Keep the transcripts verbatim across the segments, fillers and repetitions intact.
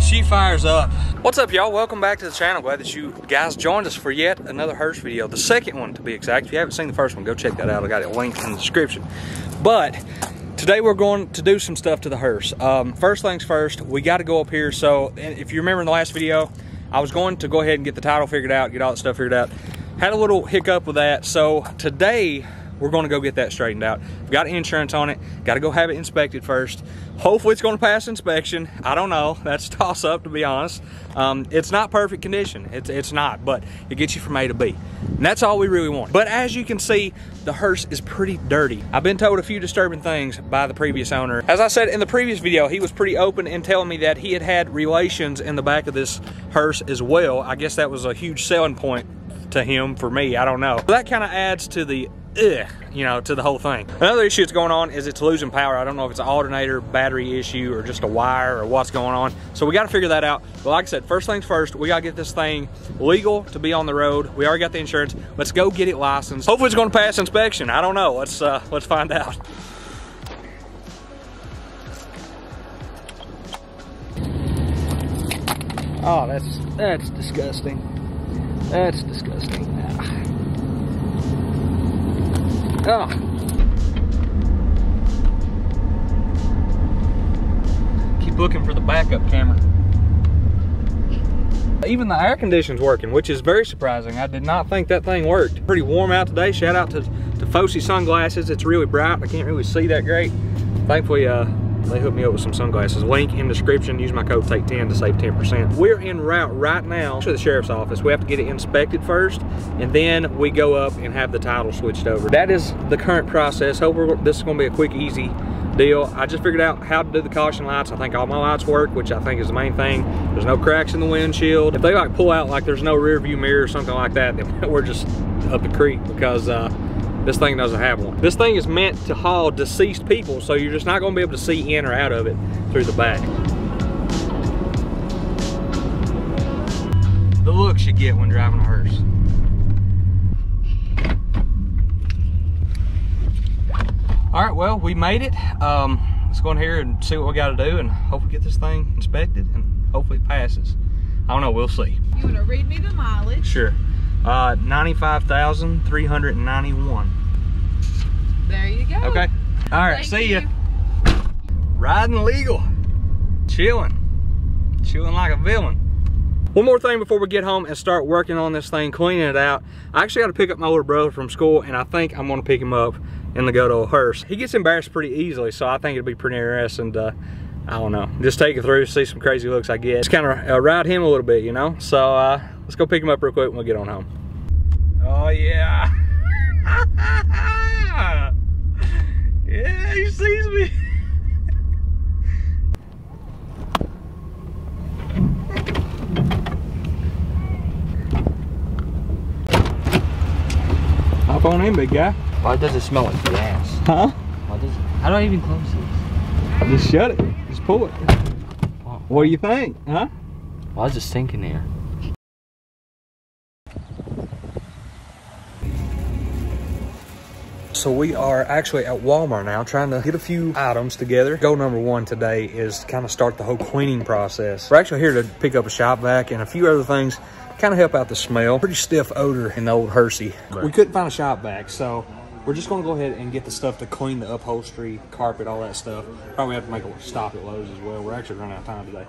She fires up. What's up, y'all? Welcome back to the channel. Glad that you guys joined us for yet another Hertz video, the second one to be exact. If you haven't seen the first one, go check that out. I got it linked in the description. But today we're going to do some stuff to the hearse. Um, first things first, we got to go up here. So if you remember in the last video, I was going to go ahead and get the title figured out, get all that stuff figured out. Had a little hiccup with that. So today we're going to go get that straightened out. We've got insurance on it. Got to go have it inspected first. Hopefully it's going to pass inspection. I don't know. That's a toss up, to be honest. Um, it's not perfect condition. It's, it's not, but it gets you from A to B. And that's all we really want. But as you can see, the hearse is pretty dirty. I've been told a few disturbing things by the previous owner. As I said in the previous video, he was pretty open in telling me that he had had relations in the back of this hearse as well. I guess that was a huge selling point to him, for me, I don't know. But that kind of adds to the ugh, you know, to the whole thing. Another issue that's going on is it's losing power. I don't know if it's an alternator, battery issue, or just a wire, or what's going on. So we got to figure that out. But like I said, first things first, we got to get this thing legal to be on the road. We already got the insurance. Let's go get it licensed. Hopefully it's going to pass inspection. I don't know. Let's uh, let's find out. Oh, that's that's disgusting. That's disgusting. Oh. Keep looking for the backup camera. Even the air conditioning's working, which is very surprising. I did not think that thing worked. Pretty warm out today. Shout out to Tifosi sunglasses. It's really bright. I can't really see that great. Thankfully, uh, they hooked me up with some sunglasses. Link in the description. Use my code Tate ten to save ten percent. We're en route right now to the sheriff's office. We have to get it inspected first, and then we go up and have the title switched over. That is the current process. Hope we're, this is going to be a quick, easy deal. I just figured out how to do the caution lights. I think all my lights work, which I think is the main thing. There's no cracks in the windshield. If they like pull out like there's no rear view mirror or something like that, then we're just up the creek, because uh, this thing doesn't have one. This thing is meant to haul deceased people, so you're just not gonna be able to see in or out of it through the back. The looks you get when driving a hearse. All right, well, we made it. Um, let's go in here and see what we gotta do, and hopefully get this thing inspected, and hopefully it passes. I don't know, we'll see. You wanna read me the mileage? Sure. Uh, ninety-five thousand three hundred ninety-one. There you go. Okay. All right. Thank see you. ya. Riding legal. Chilling. Chilling like a villain. One more thing before we get home and start working on this thing, cleaning it out. I actually got to pick up my older brother from school, and I think I'm going to pick him up in the good old hearse. He gets embarrassed pretty easily, so I think it'd be pretty interesting to, uh, I don't know, just take it through, see some crazy looks I get. Just kind of uh, ride him a little bit, you know? So, uh, let's go pick him up real quick and we'll get on home. Oh, yeah. Yeah, he sees me. Hop on in, big guy. Why does it smell like gas? Huh? Why does it? How do I even close this? Just shut it. Just pull it. Oh. What do you think? Huh? Why is it stinking here? So we are actually at Walmart now, trying to get a few items together. Goal number one today is to kind of start the whole cleaning process. We're actually here to pick up a shop vac and a few other things, kind of help out the smell. Pretty stiff odor in the old Hersey. Right. We couldn't find a shop vac, so we're just gonna go ahead and get the stuff to clean the upholstery, carpet, all that stuff. Probably have to make a stop at Lowe's as well. We're actually running out of time today.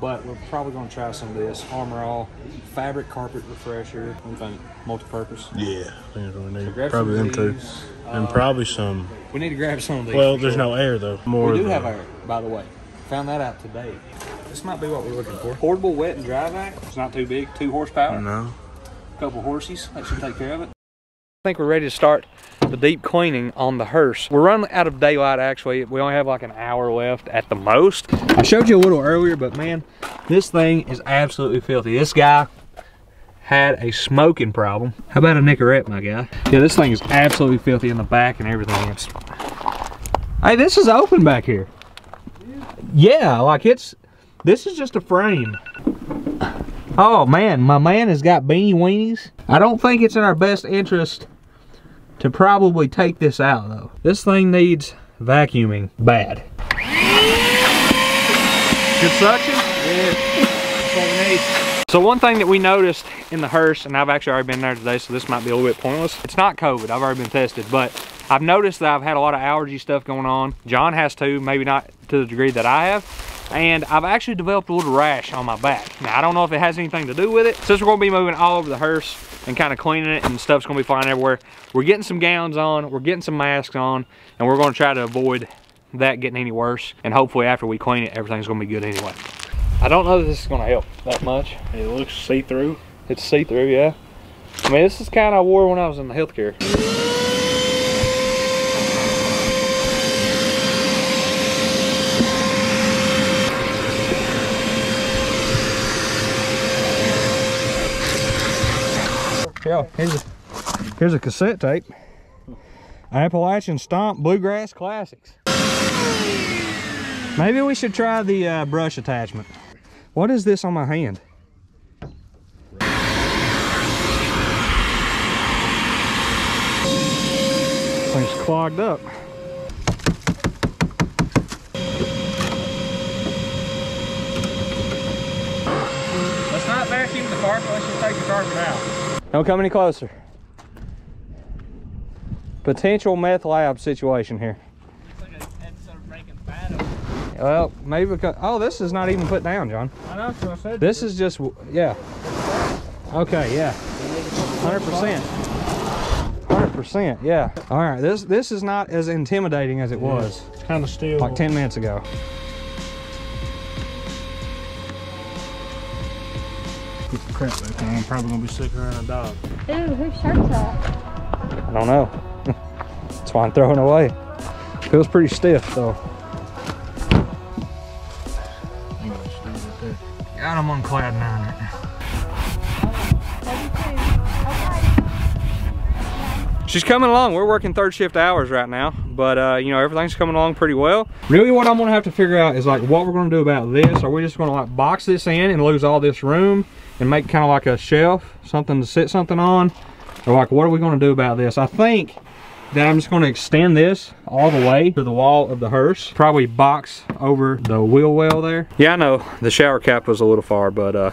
But we're probably gonna try some of this Armor All fabric carpet refresher. What do you think? Multi-purpose? Yeah, I think that's what we need. So probably them two. And um, probably some. We need to grab some of these. Well, there's sure. no air though. More we do have air, by the way. Found that out today. This might be what we're looking for. Portable wet and dry vac. It's not too big, two horsepower. No. A couple horses, that should take care of it. I think we're ready to start the deep cleaning on the hearse. We're running out of daylight, actually. We only have like an hour left at the most. I showed you a little earlier, but man, this thing is absolutely filthy. This guy had a smoking problem. How about a Nicorette, my guy? Yeah, this thing is absolutely filthy in the back and everything. It's... Hey, this is open back here. Yeah, like it's, this is just a frame. Oh man, my man has got beanie weenies. I don't think it's in our best interest to probably take this out though. This thing needs vacuuming bad. Good suction? Yeah, that's all we need. So one thing that we noticed in the hearse, and I've actually already been there today, so this might be a little bit pointless. It's not COVID, I've already been tested, but I've noticed that I've had a lot of allergy stuff going on. John has too, maybe not to the degree that I have. And I've actually developed a little rash on my back. Now I don't know if it has anything to do with it. Since we're gonna be moving all over the hearse and kind of cleaning it and stuff's gonna be flying everywhere, we're getting some gowns on, we're getting some masks on, and we're gonna try to avoid that getting any worse, and hopefully after we clean it everything's gonna be good anyway. I don't know that this is gonna help that much. It looks see-through. It's see-through, yeah. I mean, this is the kind I wore when I was in the healthcare. Yo, here's a, here's a cassette tape. Appalachian Stomp Bluegrass Classics. Maybe we should try the uh, brush attachment. What is this on my hand? Thing's clogged up. Let's not vacuum the carpet, let's just take the carpet out. Don't come any closer. Potential meth lab situation here. Well, maybe because, oh, this is not even put down, John. I know, so I said this is just, yeah. Okay, yeah. one hundred percent. one hundred percent, yeah. All right, this this is not as intimidating as it was. It's kind of still. Like ten minutes ago. Get the crap back on. I'm probably going to be sick around a dog. Ew, whose shirt's that? I don't know. That's why I'm throwing it away. Feels pretty stiff, though. I'm on cloud nine right now. She's coming along. We're working third shift hours right now, but uh, you know, everything's coming along pretty well. Really what I'm gonna have to figure out is like what we're gonna do about this. Are we just gonna like box this in and lose all this room and make kind of like a shelf, something to sit something on? Or like, what are we gonna do about this? I think that I'm just gonna extend this all the way to the wall of the hearse. Probably box over the wheel well there. Yeah, I know, the shower cap was a little far, but uh,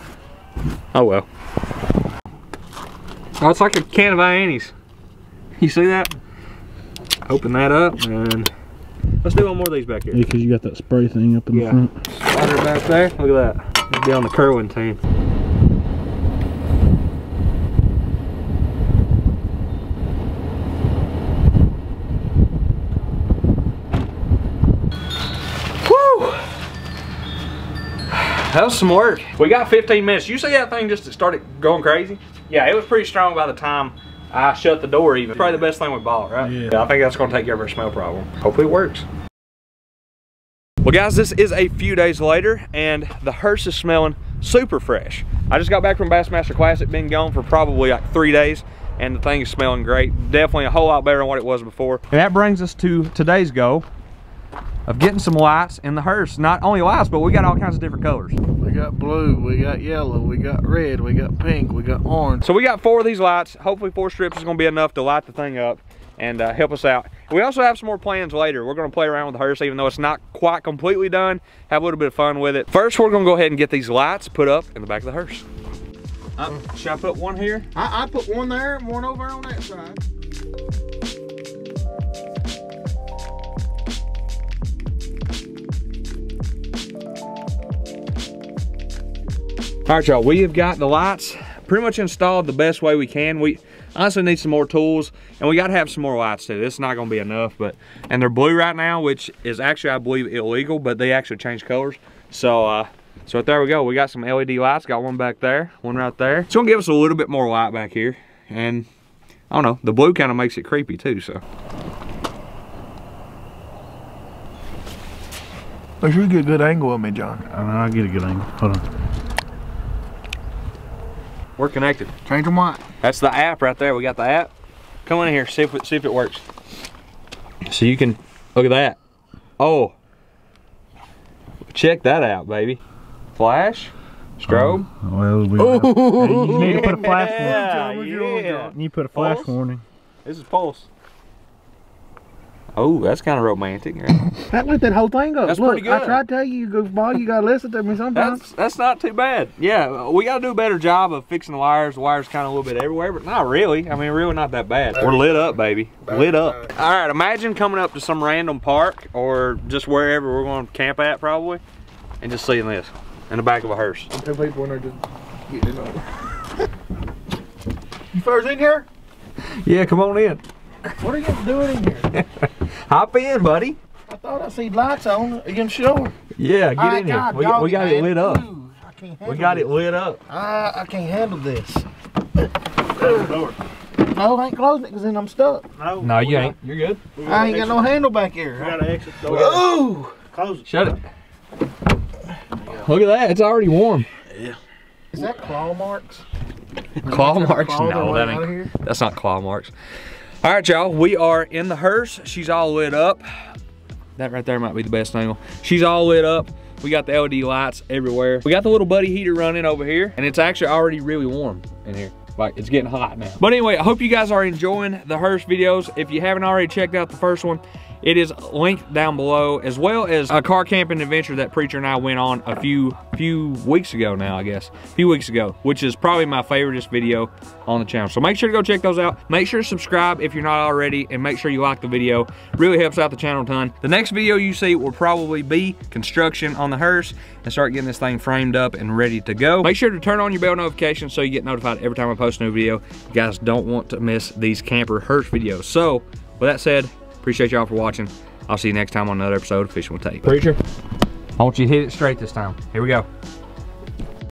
oh well. Oh, it's like a can of anise. You see that? Open that up and let's do one more of these back here. Yeah, cause you got that spray thing up in yeah. the front. Slide it back there, look at that. It'd be on the curling team. That was some work. We got fifteen minutes. You see that thing just started going crazy? Yeah, it was pretty strong by the time I shut the door even. It's probably the best thing we bought, right? Yeah. Yeah, I think that's gonna take care of our smell problem. Hopefully it works. Well guys, this is a few days later and the hearse is smelling super fresh. I just got back from Bassmaster Classic, been gone for probably like three days. And the thing is smelling great. Definitely a whole lot better than what it was before. And that brings us to today's goal of getting some lights in the hearse. Not only lights, but we got all kinds of different colors. We got blue, we got yellow, we got red, we got pink, we got orange. So we got four of these lights. Hopefully four strips is gonna be enough to light the thing up and uh, help us out. We also have some more plans later. We're gonna play around with the hearse even though it's not quite completely done. Have a little bit of fun with it. First, we're gonna go ahead and get these lights put up in the back of the hearse. Uh, should I put one here? I, I put one there and one over on that side. All right, y'all, we have got the lights pretty much installed the best way we can. We honestly need some more tools, and we got to have some more lights too. This is not going to be enough, but, and they're blue right now, which is actually, I believe, illegal, but they actually changed colors. So, uh, so there we go. We got some L E D lights. Got one back there, one right there. It's going to give us a little bit more light back here, and I don't know. The blue kind of makes it creepy too, so. I should get a good angle on me, John. I mean, I'll get a good angle. Hold on. We're connected. Change them light. That's the app right there. We got the app. Come in here, see if it, see if it works. So you can, look at that. Oh, check that out, baby. Flash, Strobe? Oh, well, we you need to put a flash warning. Yeah, yeah. You put a flash pulse? warning. This is Pulse. Oh, that's kind of romantic. Right? That lit that whole thing up. That's Look, pretty good. I tried to tell you, you goofball, you got to listen to me sometimes. That's, that's not too bad. Yeah, we got to do a better job of fixing the wires. The wires kind of a little bit everywhere, but not really. I mean, really not that bad. We're lit up, baby. Lit up. All right, imagine coming up to some random park or just wherever we're going to camp at probably and just seeing this in the back of a hearse. Two people in there just getting in over. You furs in here? Yeah, come on in. What are you doing in here? Hop in, buddy. I thought I see lights on. Are you in the shower? Yeah, get I in here. We, we got it lit up. Ooh, I can't we got this. it lit up. I, I can't handle this. Close the door. No, I ain't closing it because then I'm stuck. No, no you ain't. Got, You're good. I ain't exit. got no handle back here. We got to exit the door. Ooh! Close it. Shut it. Look at that. It's already warm. Yeah. Is that claw marks? Claw marks? No, that ain't. That's not claw marks. All right, y'all, we are in the hearse. She's all lit up. That right there might be the best angle. She's all lit up. We got the L E D lights everywhere. We got the little buddy heater running over here, and it's actually already really warm in here. Like, it's getting hot now. But anyway, I hope you guys are enjoying the hearse videos. If you haven't already checked out the first one, it is linked down below, as well as a car camping adventure that Preacher and I went on a few few weeks ago now, I guess. A few weeks ago, which is probably my favoriteest video on the channel. So make sure to go check those out. Make sure to subscribe if you're not already, and make sure you like the video. Really helps out the channel a ton. The next video you see will probably be construction on the hearse and start getting this thing framed up and ready to go. Make sure to turn on your bell notifications so you get notified every time I post a new video. You guys don't want to miss these camper hearse videos. So, with that said, appreciate y'all for watching. I'll see you next time on another episode of Fishin' with Tate. Preacher, I want you to hit it straight this time. Here we go.